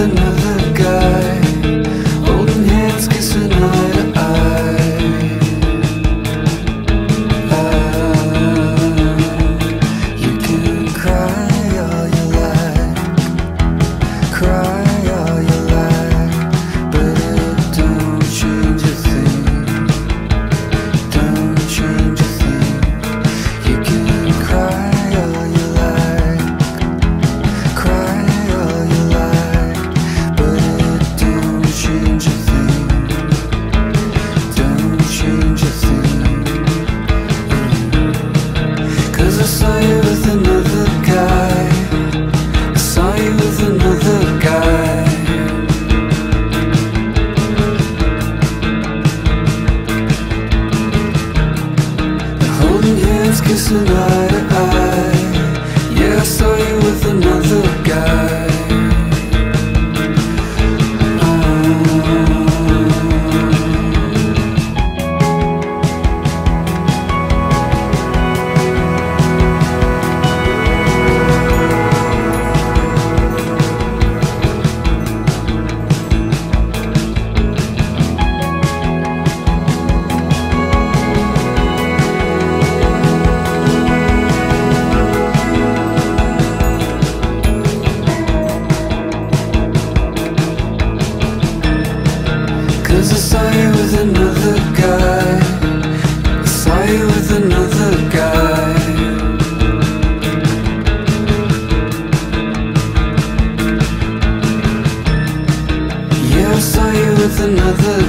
another guy, holding hands, kissing eye to eye. You can cry all you like, cry all you like, but it don't change a thing, don't change a thing. You can cry all you like, cry all you like, but it don't change a thing, don't change a thing. 'Cause I saw you with another guy, I saw you with another guy. Holding hands, kissing eye to eye. Yeah, I saw you with another guy. Cause I saw you with another guy, I saw you with another guy. Yeah, I saw you with another guy.